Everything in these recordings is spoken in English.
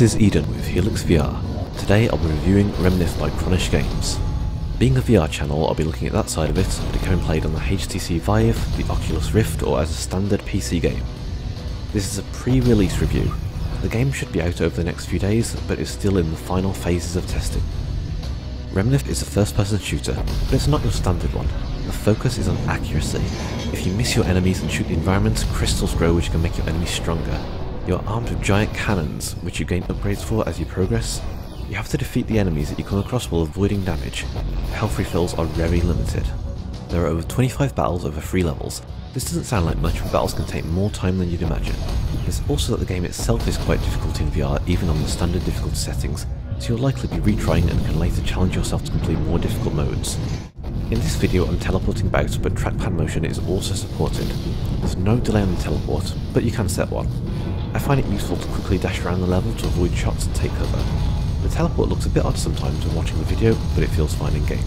This is Eden with Helix VR. Today I'll be reviewing Remnith by Cronish Games. Being a VR channel, I'll be looking at that side of it, but it can be played on the HTC Vive, the Oculus Rift, or as a standard PC game. This is a pre-release review. The game should be out over the next few days, but is still in the final phases of testing. Remnith is a first-person shooter, but it's not your standard one. The focus is on accuracy. If you miss your enemies and shoot the environment, crystals grow which can make your enemies stronger. You are armed with giant cannons, which you gain upgrades for as you progress. You have to defeat the enemies that you come across while avoiding damage. Health refills are very limited. There are over 25 battles over 3 levels. This doesn't sound like much, but battles can take more time than you'd imagine. There's also that the game itself is quite difficult in VR, even on the standard difficulty settings, so you'll likely be retrying and can later challenge yourself to complete more difficult modes. In this video I'm teleporting about, but trackpad motion is also supported. There's no delay on the teleport, but you can set one. I find it useful to quickly dash around the level to avoid shots and take cover. The teleport looks a bit odd sometimes when watching the video, but it feels fine in game.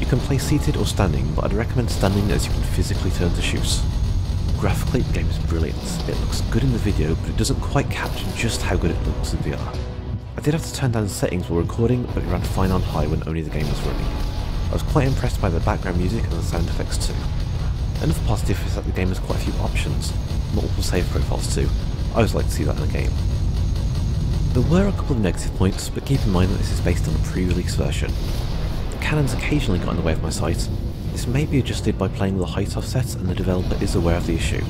You can play seated or standing, but I'd recommend standing as you can physically turn to shoot. Graphically, the game is brilliant. It looks good in the video, but it doesn't quite capture just how good it looks in VR. I did have to turn down settings while recording, but it ran fine on high when only the game was running. I was quite impressed by the background music and the sound effects too. Another positive is that the game has quite a few options, multiple save profiles too. I always like to see that in a game. There were a couple of negative points, but keep in mind that this is based on a pre-release version. The cannons occasionally got in the way of my sight. This may be adjusted by playing with the height offset, and the developer is aware of the issue.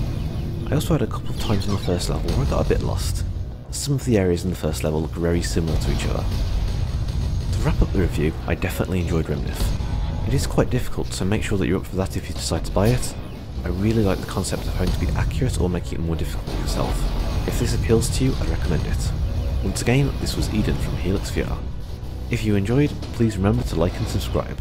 I also had a couple of times in the first level where I got a bit lost. Some of the areas in the first level look very similar to each other. To wrap up the review, I definitely enjoyed Remnith. It is quite difficult, so make sure that you're up for that if you decide to buy it. I really like the concept of having to be accurate or making it more difficult for yourself. If this appeals to you, I recommend it. Once again, this was Eden from Helix VR. If you enjoyed, please remember to like and subscribe.